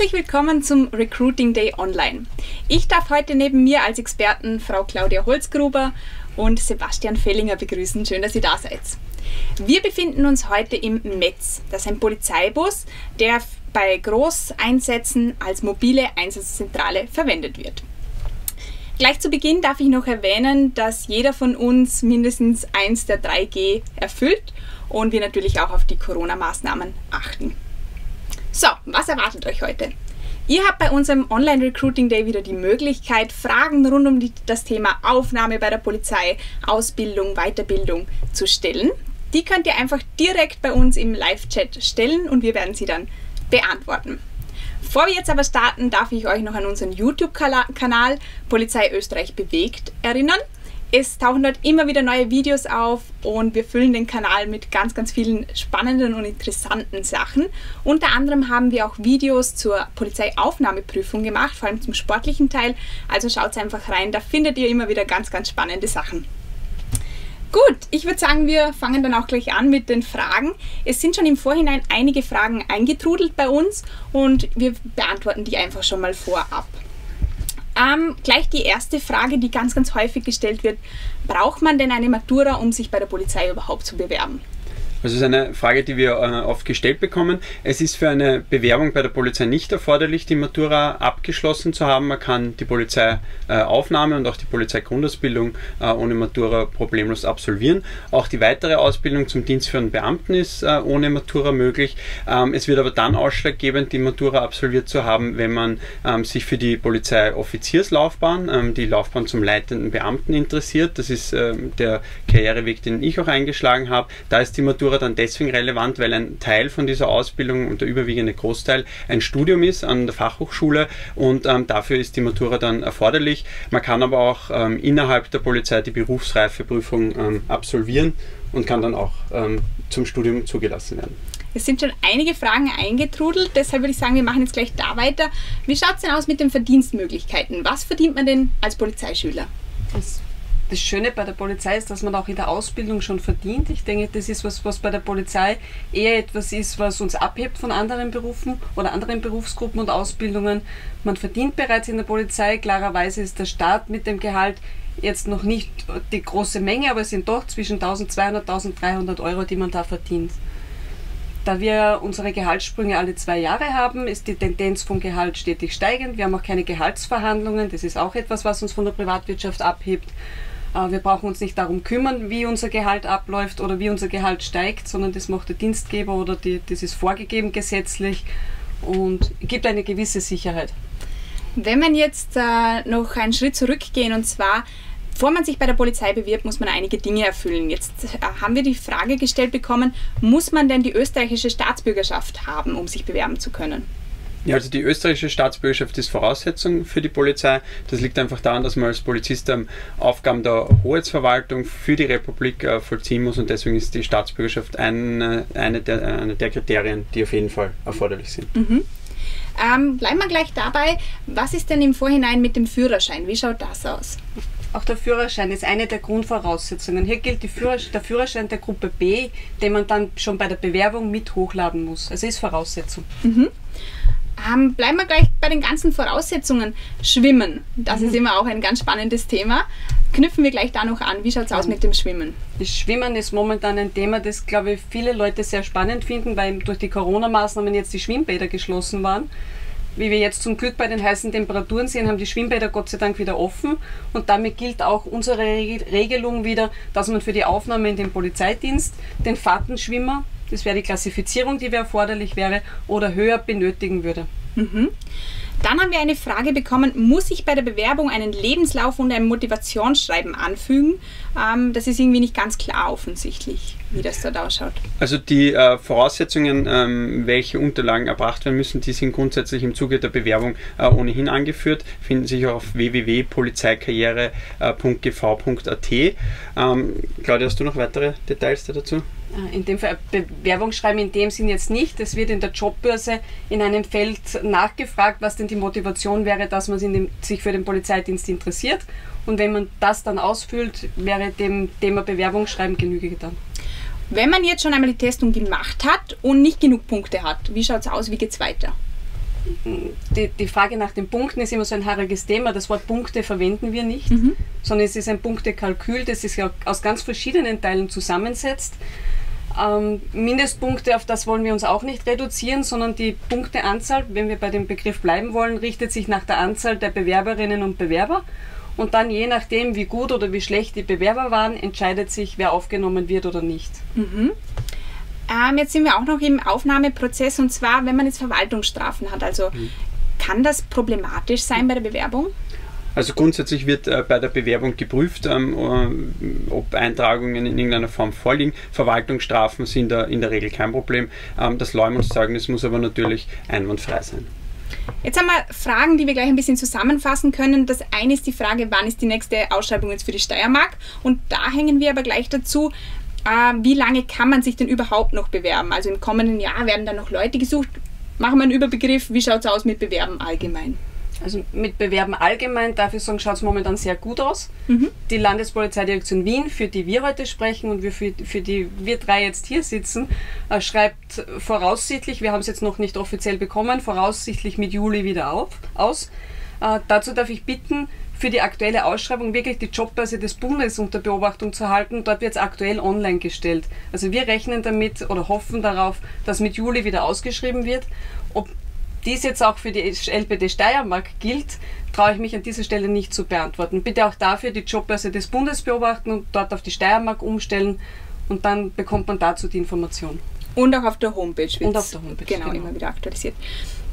Herzlich willkommen zum Recruiting Day Online. Ich darf heute neben mir als Experten Frau Claudia Holzgruber und Sebastian Fellinger begrüßen. Schön, dass ihr da seid. Wir befinden uns heute im Metz. Das ist ein Polizeibus, der bei Großeinsätzen als mobile Einsatzzentrale verwendet wird. Gleich zu Beginn darf ich noch erwähnen, dass jeder von uns mindestens eins der 3G erfüllt und wir natürlich auch auf die Corona-Maßnahmen achten. So, was erwartet euch heute? Ihr habt bei unserem Online-Recruiting-Day wieder die Möglichkeit, Fragen rund um das Thema Aufnahme bei der Polizei, Ausbildung, Weiterbildung zu stellen. Die könnt ihr einfach direkt bei uns im Live-Chat stellen und wir werden sie dann beantworten. Bevor wir jetzt aber starten, darf ich euch noch an unseren YouTube-Kanal Polizei Österreich bewegt erinnern. Es tauchen dort immer wieder neue Videos auf und wir füllen den Kanal mit ganz, ganz vielen spannenden und interessanten Sachen. Unter anderem haben wir auch Videos zur Polizeiaufnahmeprüfung gemacht, vor allem zum sportlichen Teil. Also schaut einfach rein, da findet ihr immer wieder ganz, ganz spannende Sachen. Gut, ich würde sagen, wir fangen dann auch gleich an mit den Fragen. Es sind schon im Vorhinein einige Fragen eingetrudelt bei uns und wir beantworten die einfach schon mal vorab. Gleich die erste Frage, die ganz, ganz häufig gestellt wird. Braucht man denn eine Matura, um sich bei der Polizei überhaupt zu bewerben? Das ist eine Frage, die wir oft gestellt bekommen. Es ist für eine Bewerbung bei der Polizei nicht erforderlich, die Matura abgeschlossen zu haben. Man kann die Polizeiaufnahme und auch die Polizeigrundausbildung ohne Matura problemlos absolvieren. Auch die weitere Ausbildung zum dienstführenden Beamten ist ohne Matura möglich. Es wird aber dann ausschlaggebend, die Matura absolviert zu haben, wenn man sich für die Polizeioffizierslaufbahn, die Laufbahn zum leitenden Beamten interessiert. Das ist der Karriereweg, den ich auch eingeschlagen habe. Da ist die Matura dann deswegen relevant, weil ein Teil von dieser Ausbildung und der überwiegende Großteil ein Studium ist an der Fachhochschule und dafür ist die Matura dann erforderlich. Man kann aber auch innerhalb der Polizei die Berufsreifeprüfung absolvieren und kann dann auch zum Studium zugelassen werden. Es sind schon einige Fragen eingetrudelt, deshalb würde ich sagen, wir machen jetzt gleich da weiter. Wie schaut es denn aus mit den Verdienstmöglichkeiten? Was verdient man denn als Polizeischüler? Das Schöne bei der Polizei ist, dass man auch in der Ausbildung schon verdient. Ich denke, das ist was, was bei der Polizei eher etwas ist, was uns abhebt von anderen Berufen oder anderen Berufsgruppen und Ausbildungen. Man verdient bereits in der Polizei. Klarerweise ist der Staat mit dem Gehalt jetzt noch nicht die große Menge, aber es sind doch zwischen 1200 und 1300 Euro, die man da verdient. Da wir unsere Gehaltssprünge alle 2 Jahre haben, ist die Tendenz vom Gehalt stetig steigend. Wir haben auch keine Gehaltsverhandlungen. Das ist auch etwas, was uns von der Privatwirtschaft abhebt. Wir brauchen uns nicht darum kümmern, wie unser Gehalt abläuft oder wie unser Gehalt steigt, sondern das macht der Dienstgeber oder das ist vorgegeben gesetzlich und gibt eine gewisse Sicherheit. Wenn man jetzt noch einen Schritt zurückgehen, und zwar, bevor man sich bei der Polizei bewirbt, muss man einige Dinge erfüllen. Jetzt haben wir die Frage gestellt bekommen, muss man denn die österreichische Staatsbürgerschaft haben, um sich bewerben zu können? Ja, also die österreichische Staatsbürgerschaft ist Voraussetzung für die Polizei. Das liegt einfach daran, dass man als Polizist Aufgaben der Hoheitsverwaltung für die Republik vollziehen muss und deswegen ist die Staatsbürgerschaft eine der Kriterien, die auf jeden Fall erforderlich sind. Mhm. Bleiben wir gleich dabei. Was ist denn im Vorhinein mit dem Führerschein? Wie schaut das aus? Auch der Führerschein ist eine der Grundvoraussetzungen. Hier gilt der Führerschein der Gruppe B, den man dann schon bei der Bewerbung mit hochladen muss. Also ist Voraussetzung. Mhm. Bleiben wir gleich bei den ganzen Voraussetzungen. Schwimmen, das ist immer auch ein ganz spannendes Thema. Knüpfen wir gleich da noch an. Wie schaut es aus mit dem Schwimmen? Das Schwimmen ist momentan ein Thema, das, glaube ich, viele Leute sehr spannend finden, weil durch die Corona-Maßnahmen jetzt die Schwimmbäder geschlossen waren. Wie wir jetzt zum Glück bei den heißen Temperaturen sehen, haben die Schwimmbäder Gott sei Dank wieder offen und damit gilt auch unsere Regelung wieder, dass man für die Aufnahme in den Polizeidienst den Fahrtenschwimmer, das wäre die Klassifizierung, die erforderlich wäre oder höher benötigen würde. Mhm. Dann haben wir eine Frage bekommen, muss ich bei der Bewerbung einen Lebenslauf und ein Motivationsschreiben anfügen? Das ist irgendwie nicht ganz klar offensichtlich, wie das dort ausschaut. Also die Voraussetzungen, welche Unterlagen erbracht werden müssen, die sind grundsätzlich im Zuge der Bewerbung ohnehin angeführt, finden sich auch auf www.polizeikarriere.gv.at. Claudia, hast du noch weitere Details dazu? In dem Fall Bewerbungsschreiben in dem Sinn jetzt nicht. Es wird in der Jobbörse in einem Feld nachgefragt, was denn die Motivation wäre, dass man sich für den Polizeidienst interessiert. Und wenn man das dann ausfüllt, wäre dem Thema Bewerbungsschreiben Genüge getan. Wenn man jetzt schon einmal die Testung gemacht hat und nicht genug Punkte hat, wie schaut es aus, wie geht es weiter? die Frage nach den Punkten ist immer so ein haariges Thema. Das Wort Punkte verwenden wir nicht, sondern es ist ein Punktekalkül, das sich aus ganz verschiedenen Teilen zusammensetzt. Mindestpunkte, auf das wollen wir uns auch nicht reduzieren, sondern die Punkteanzahl, wenn wir bei dem Begriff bleiben wollen, richtet sich nach der Anzahl der Bewerberinnen und Bewerber. Und dann, je nachdem, wie gut oder wie schlecht die Bewerber waren, entscheidet sich, wer aufgenommen wird oder nicht. Jetzt sind wir auch noch im Aufnahmeprozess, und zwar, wenn man jetzt Verwaltungsstrafen hat. Also kann das problematisch sein bei der Bewerbung? Also grundsätzlich wird bei der Bewerbung geprüft, ob Eintragungen in irgendeiner Form vorliegen. Verwaltungsstrafen sind in der Regel kein Problem. Das Leumundzeugnis muss aber natürlich einwandfrei sein. Jetzt haben wir Fragen, die wir gleich ein bisschen zusammenfassen können. Das eine ist die Frage, wann ist die nächste Ausschreibung jetzt für die Steiermark? Und da hängen wir aber gleich dazu, wie lange kann man sich denn überhaupt noch bewerben? Also im kommenden Jahr werden da noch Leute gesucht. Machen wir einen Überbegriff, wie schaut es aus mit Bewerben allgemein? Also mit Bewerben allgemein, darf ich sagen, schaut es momentan sehr gut aus. Die Landespolizeidirektion Wien, für die wir heute sprechen und für die wir drei jetzt hier sitzen, schreibt voraussichtlich, wir haben es jetzt noch nicht offiziell bekommen, voraussichtlich mit Juli wieder aus. Dazu darf ich bitten, für die aktuelle Ausschreibung wirklich die Jobbörse des Bundes unter Beobachtung zu halten. Dort wird es aktuell online gestellt. Also wir rechnen damit oder hoffen darauf, dass mit Juli wieder ausgeschrieben wird. Ob dies jetzt auch für die LPD Steiermark gilt, traue ich mich an dieser Stelle nicht zu beantworten. Bitte auch dafür die Jobbörse des Bundes beobachten und dort auf die Steiermark umstellen, und dann bekommt man dazu die Information. Und auch auf der Homepage. Und auf der Homepage, genau, immer wieder aktualisiert.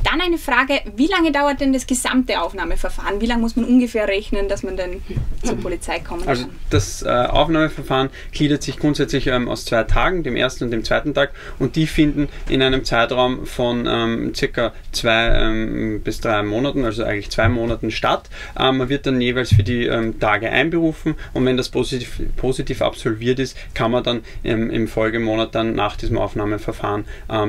Dann eine Frage, wie lange dauert denn das gesamte Aufnahmeverfahren? Wie lange muss man ungefähr rechnen, dass man dann zur Polizei kommen kann? Also das Aufnahmeverfahren gliedert sich grundsätzlich aus 2 Tagen, dem ersten und dem zweiten Tag. Und die finden in einem Zeitraum von circa 2 bis 3 Monaten, also eigentlich 2 Monaten statt. Man wird dann jeweils für die Tage einberufen, und wenn das positiv absolviert ist, kann man dann im Folgemonat dann nach diesem Aufnahmeverfahren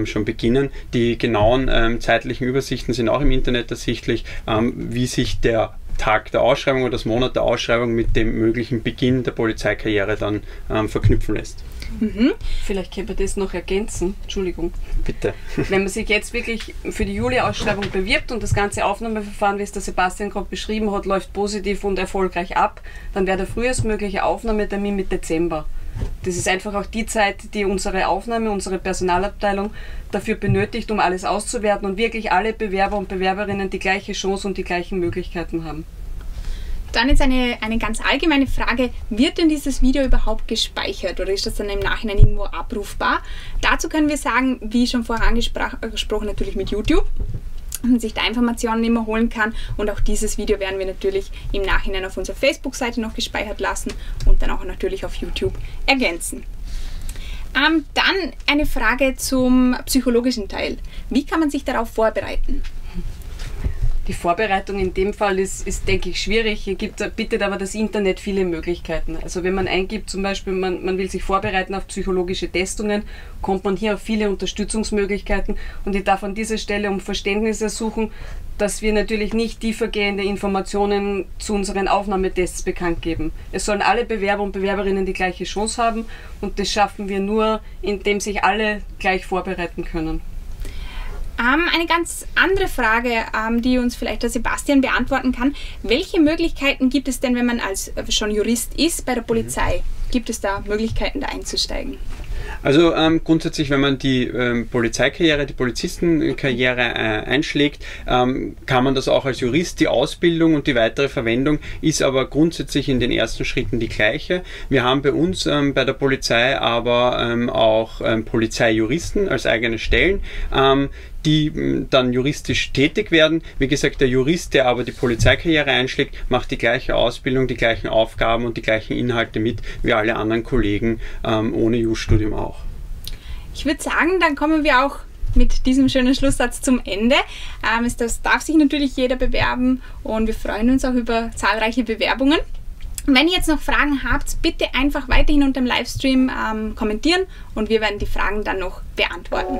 schon beginnen. Die genauen zeitlichen Übersichten sind auch im Internet ersichtlich, wie sich der Tag der Ausschreibung oder das Monat der Ausschreibung mit dem möglichen Beginn der Polizeikarriere dann verknüpfen lässt. Vielleicht können wir das noch ergänzen, Entschuldigung. Bitte. Wenn man sich jetzt wirklich für die Juli-Ausschreibung bewirbt und das ganze Aufnahmeverfahren, wie es der Sebastian gerade beschrieben hat, läuft positiv und erfolgreich ab, dann wäre der frühestmögliche Aufnahmetermin mit Dezember. Das ist einfach auch die Zeit, die unsere Personalabteilung dafür benötigt, um alles auszuwerten und wirklich alle Bewerber und Bewerberinnen die gleiche Chance und die gleichen Möglichkeiten haben. Dann jetzt eine ganz allgemeine Frage, wird denn dieses Video überhaupt gespeichert oder ist das dann im Nachhinein irgendwo abrufbar? Dazu können wir sagen, wie schon vorher angesprochen, natürlich mit YouTube, und sich da Informationen immer holen kann, und auch dieses Video werden wir natürlich im Nachhinein auf unserer Facebook-Seite noch gespeichert lassen und dann auch natürlich auf YouTube ergänzen. Dann eine Frage zum psychologischen Teil. Wie kann man sich darauf vorbereiten? Die Vorbereitung in dem Fall ist, denke ich, schwierig. Hier bietet aber das Internet viele Möglichkeiten. Also wenn man eingibt, zum Beispiel, man will sich vorbereiten auf psychologische Testungen, kommt man hier auf viele Unterstützungsmöglichkeiten, und ich darf an dieser Stelle um Verständnis ersuchen, dass wir natürlich nicht tiefergehende Informationen zu unseren Aufnahmetests bekannt geben. Es sollen alle Bewerber und Bewerberinnen die gleiche Chance haben, und das schaffen wir nur, indem sich alle gleich vorbereiten können. Eine ganz andere Frage, die uns vielleicht der Sebastian beantworten kann. Welche Möglichkeiten gibt es denn, wenn man als schon Jurist ist, bei der Polizei? Gibt es da Möglichkeiten, da einzusteigen? Also grundsätzlich, wenn man die Polizeikarriere, die Polizistenkarriere einschlägt, kann man das auch als Jurist. Die Ausbildung und die weitere Verwendung ist aber grundsätzlich in den ersten Schritten die gleiche. Wir haben bei uns bei der Polizei aber auch Polizeijuristen als eigene Stellen, die dann juristisch tätig werden. Wie gesagt, der Jurist, der aber die Polizeikarriere einschlägt, macht die gleiche Ausbildung, die gleichen Aufgaben und die gleichen Inhalte mit wie alle anderen Kollegen ohne Jus-Studium auch. Ich würde sagen, dann kommen wir auch mit diesem schönen Schlusssatz zum Ende. Das darf sich natürlich jeder bewerben, und wir freuen uns auch über zahlreiche Bewerbungen. Wenn ihr jetzt noch Fragen habt, bitte einfach weiterhin unter dem Livestream kommentieren, und wir werden die Fragen dann noch beantworten.